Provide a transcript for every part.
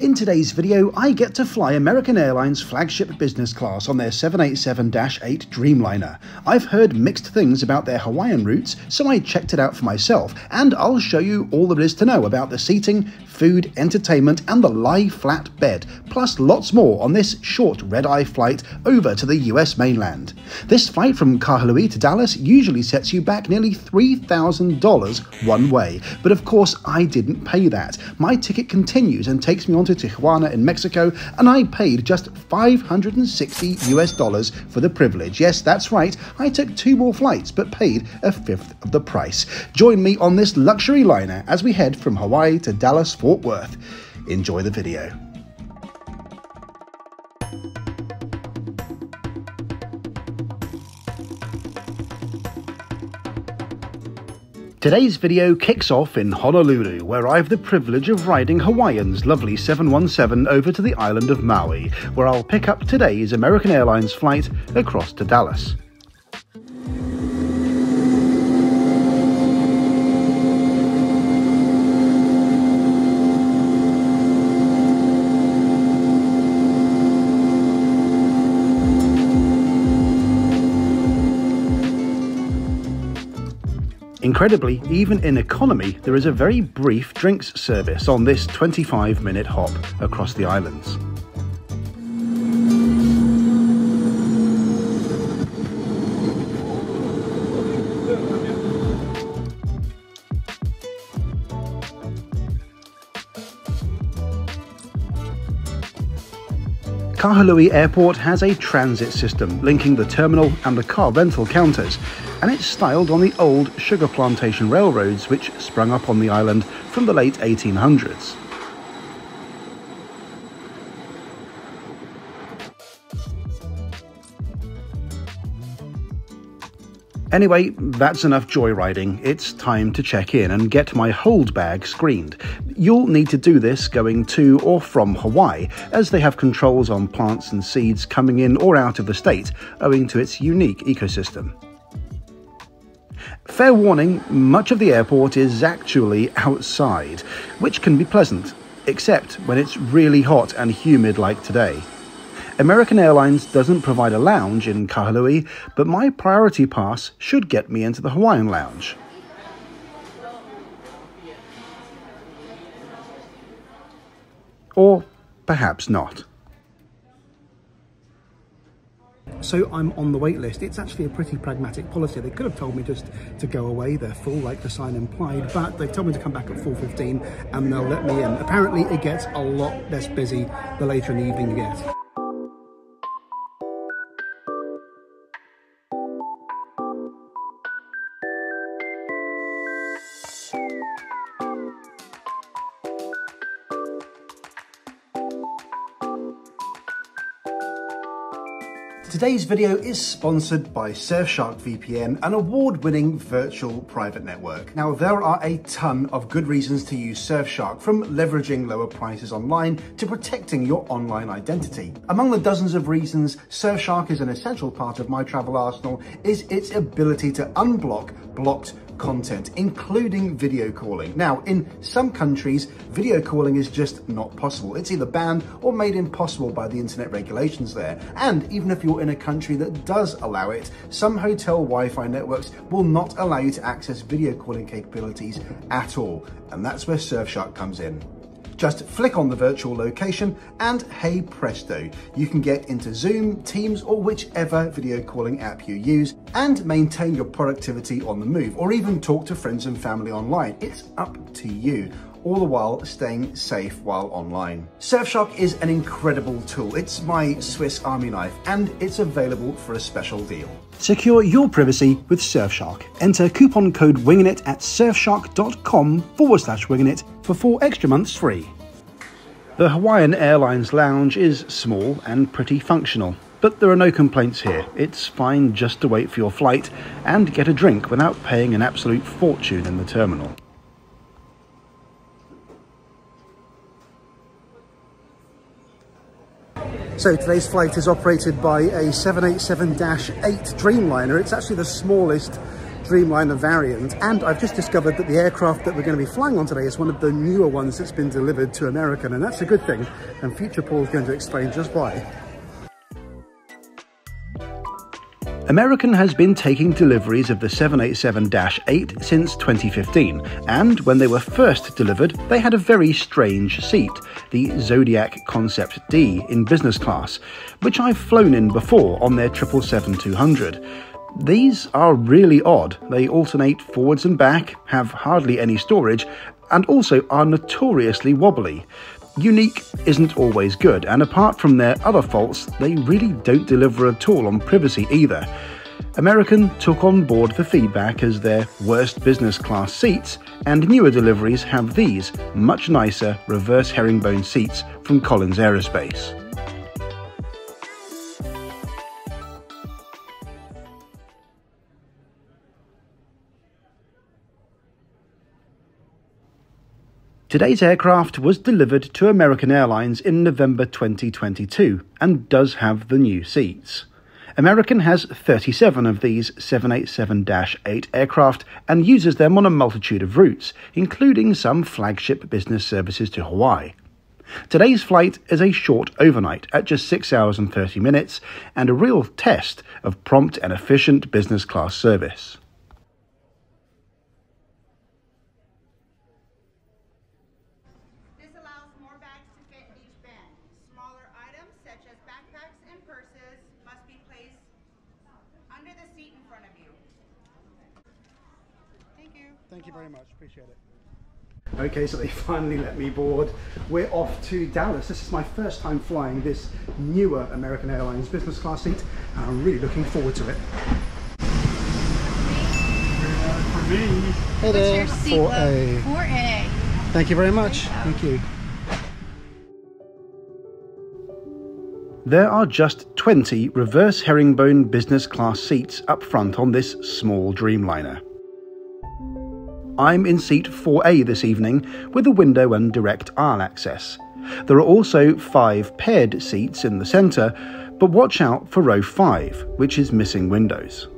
In today's video, I get to fly American Airlines flagship business class on their 787-8 Dreamliner. I've heard mixed things about their Hawaiian routes, so I checked it out for myself, and I'll show you all there is to know about the seating, food, entertainment, and the lie-flat bed, plus lots more on this short red-eye flight over to the US mainland. This flight from Kahului to Dallas usually sets you back nearly $3,000 one way, but of course I didn't pay that. My ticket continues and takes me on to Tijuana in Mexico, and I paid just $560 for the privilege. Yes, that's right, I took two more flights but paid a fifth of the price. Join me on this luxury liner as we head from Hawaii to Dallas Fort Worth. Enjoy the video. Today's video kicks off in Honolulu, where I've the privilege of riding Hawaiian's lovely 717 over to the island of Maui, where I'll pick up today's American Airlines flight across to Dallas. Incredibly, even in economy, there is a very brief drinks service on this 25-minute hop across the islands. Kahului Airport has a transit system linking the terminal and the car rental counters, and it's styled on the old sugar plantation railroads which sprung up on the island from the late 1800s. Anyway, that's enough joyriding. It's time to check in and get my hold bag screened. You'll need to do this going to or from Hawaii, as they have controls on plants and seeds coming in or out of the state, owing to its unique ecosystem. Fair warning, much of the airport is actually outside, which can be pleasant, except when it's really hot and humid like today. American Airlines doesn't provide a lounge in Kahului, but my priority pass should get me into the Hawaiian lounge. Or perhaps not. So I'm on the wait list. It's actually a pretty pragmatic policy. They could have told me just to go away, they're full like the sign implied, but they've told me to come back at 4:15 and they'll let me in. Apparently it gets a lot less busy the later in the evening you get. Today's video is sponsored by Surfshark VPN, an award-winning virtual private network. Now, there are a ton of good reasons to use Surfshark, from leveraging lower prices online to protecting your online identity. Among the dozens of reasons Surfshark is an essential part of my travel arsenal is its ability to unblock blocked content, including video calling. Now, in some countries, video calling is just not possible. It's either banned or made impossible by the internet regulations there. And even if you're in a country that does allow it, some hotel Wi-Fi networks will not allow you to access video calling capabilities at all. And that's where Surfshark comes in. Just flick on the virtual location and hey presto, you can get into Zoom, Teams, or whichever video calling app you use and maintain your productivity on the move, or even talk to friends and family online. It's up to you, all the while staying safe while online. Surfshark is an incredible tool. It's my Swiss Army knife, and it's available for a special deal. Secure your privacy with Surfshark. Enter coupon code WINGINIT at surfshark.com/winginit for 4 extra months free. The Hawaiian Airlines lounge is small and pretty functional, but there are no complaints here. It's fine just to wait for your flight and get a drink without paying an absolute fortune in the terminal. So today's flight is operated by a 787-8 Dreamliner. It's actually the smallest Dreamliner variant, and I've just discovered that the aircraft that we're going to be flying on today is one of the newer ones that's been delivered to American, and that's a good thing, and future Paul's going to explain just why. American has been taking deliveries of the 787-8 since 2015, and when they were first delivered, they had a very strange seat, the Zodiac Concept D in business class, which I've flown in before on their 777-200. These are really odd. They alternate forwards and back, have hardly any storage, and also are notoriously wobbly. Unique isn't always good, and apart from their other faults, they really don't deliver at all on privacy either. American took on board the feedback as their worst business class seats, and newer deliveries have these much nicer reverse herringbone seats from Collins Aerospace. Today's aircraft was delivered to American Airlines in November 2022 and does have the new seats. American has 37 of these 787-8 aircraft and uses them on a multitude of routes, including some flagship business services to Hawaii. Today's flight is a short overnight at just 6 hours and 30 minutes and a real test of prompt and efficient business class service. Thank you very much, appreciate it. Okay, so they finally let me board. We're off to Dallas. This is my first time flying this newer American Airlines business class seat, and I'm really looking forward to it. For me. Hey there. What's your seat? 4A. 4A. Thank you very much. Thank you. There are just 20 reverse herringbone business class seats up front on this small Dreamliner. I'm in seat 4A this evening with a window and direct aisle access. There are also 5 paired seats in the centre, but watch out for row 5, which is missing windows.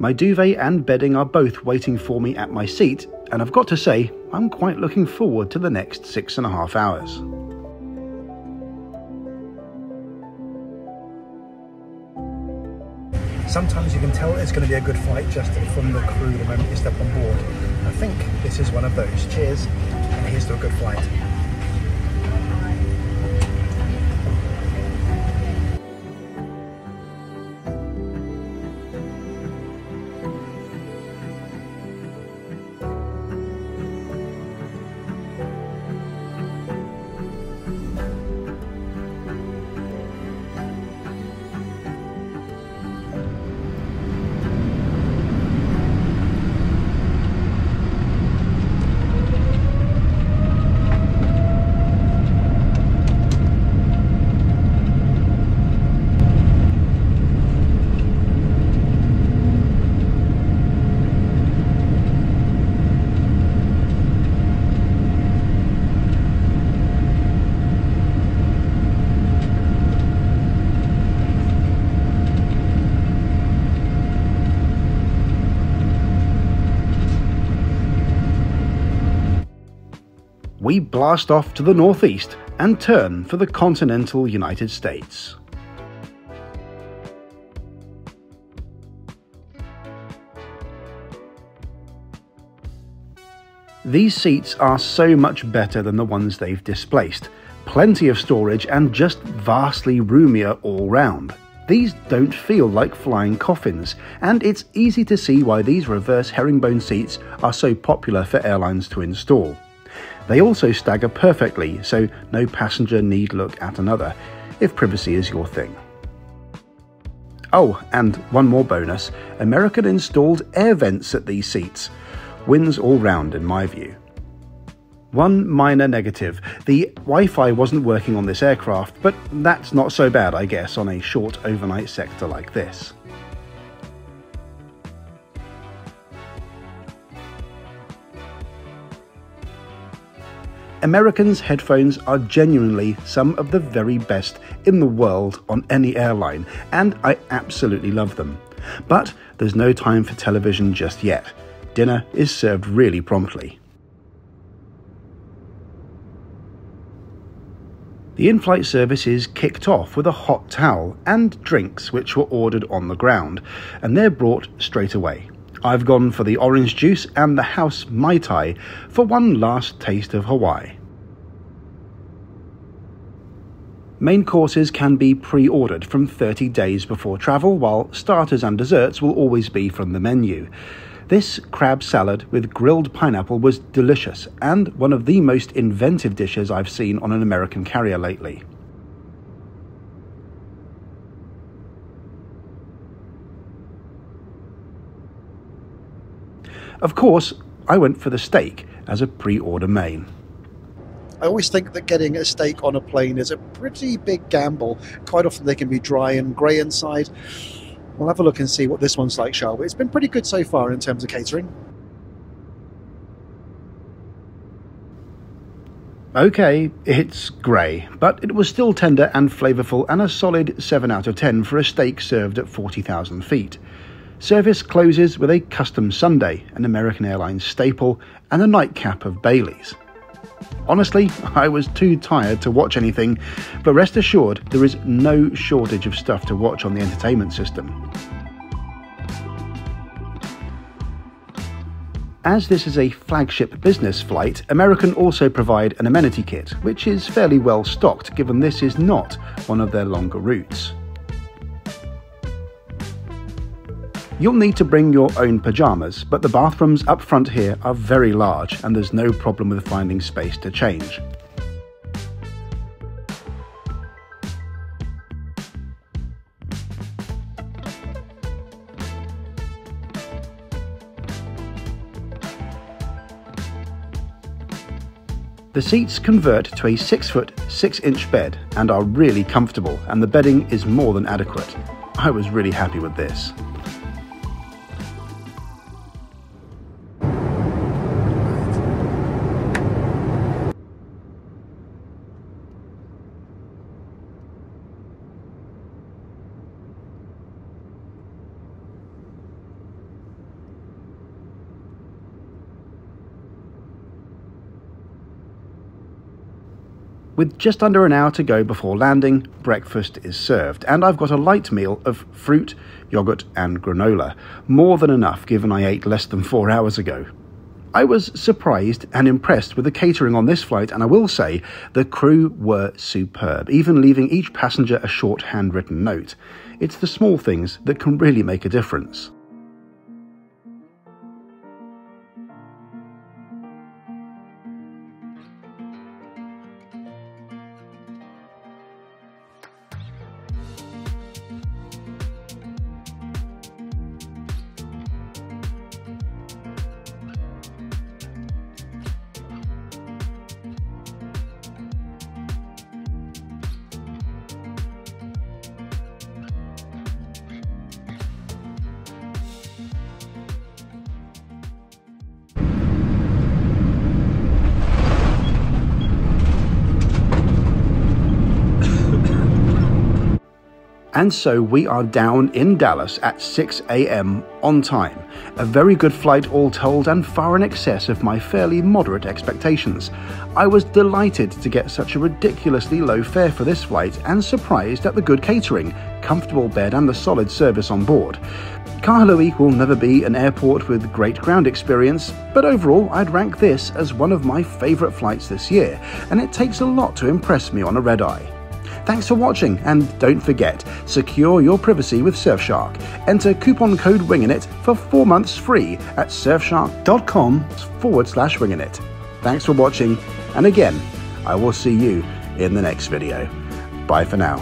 My duvet and bedding are both waiting for me at my seat, and I've got to say, I'm quite looking forward to the next 6.5 hours. Sometimes you can tell it's going to be a good flight just from the crew the moment you step on board. I think this is one of those. Cheers, and here's to a good flight. We blast off to the northeast and turn for the continental United States. These seats are so much better than the ones they've displaced. Plenty of storage and just vastly roomier all round. These don't feel like flying coffins, and it's easy to see why these reverse herringbone seats are so popular for airlines to install. They also stagger perfectly, so no passenger need look at another, if privacy is your thing. Oh, and one more bonus, American installed air vents at these seats. Wins all round in my view. One minor negative, the Wi-Fi wasn't working on this aircraft, but that's not so bad, I guess, on a short overnight sector like this. American's headphones are genuinely some of the very best in the world on any airline, and I absolutely love them. But there's no time for television just yet. Dinner is served really promptly. The in-flight service is kicked off with a hot towel and drinks which were ordered on the ground, and they're brought straight away. I've gone for the orange juice and the house Mai Tai for one last taste of Hawaii. Main courses can be pre-ordered from 30 days before travel, while starters and desserts will always be from the menu. This crab salad with grilled pineapple was delicious and one of the most inventive dishes I've seen on an American carrier lately. Of course, I went for the steak as a pre-order main. I always think that getting a steak on a plane is a pretty big gamble. Quite often they can be dry and grey inside. We'll have a look and see what this one's like, shall we? It's been pretty good so far in terms of catering. Okay, it's grey, but it was still tender and flavourful and a solid 7 out of 10 for a steak served at 40,000 feet. Service closes with a custom sundae, an American Airlines staple, and a nightcap of Bailey's. Honestly, I was too tired to watch anything, but rest assured there is no shortage of stuff to watch on the entertainment system. As this is a flagship business flight, American also provide an amenity kit, which is fairly well stocked given this is not one of their longer routes. You'll need to bring your own pyjamas, but the bathrooms up front here are very large and there's no problem with finding space to change. The seats convert to a 6-foot, 6-inch bed and are really comfortable, and the bedding is more than adequate. I was really happy with this. With just under an hour to go before landing, breakfast is served, and I've got a light meal of fruit, yogurt and granola. More than enough given I ate less than 4 hours ago. I was surprised and impressed with the catering on this flight, and I will say the crew were superb, even leaving each passenger a short handwritten note. It's the small things that can really make a difference. And so we are down in Dallas at 6 AM on time. A very good flight all told, and far in excess of my fairly moderate expectations. I was delighted to get such a ridiculously low fare for this flight, and surprised at the good catering, comfortable bed and the solid service on board. Kahului will never be an airport with great ground experience, but overall I'd rank this as one of my favourite flights this year, and it takes a lot to impress me on a red-eye. Thanks for watching, and don't forget, secure your privacy with Surfshark. Enter coupon code WINGINIT for 4 months free at surfshark.com/WINGINIT. Thanks for watching, and again, I will see you in the next video. Bye for now.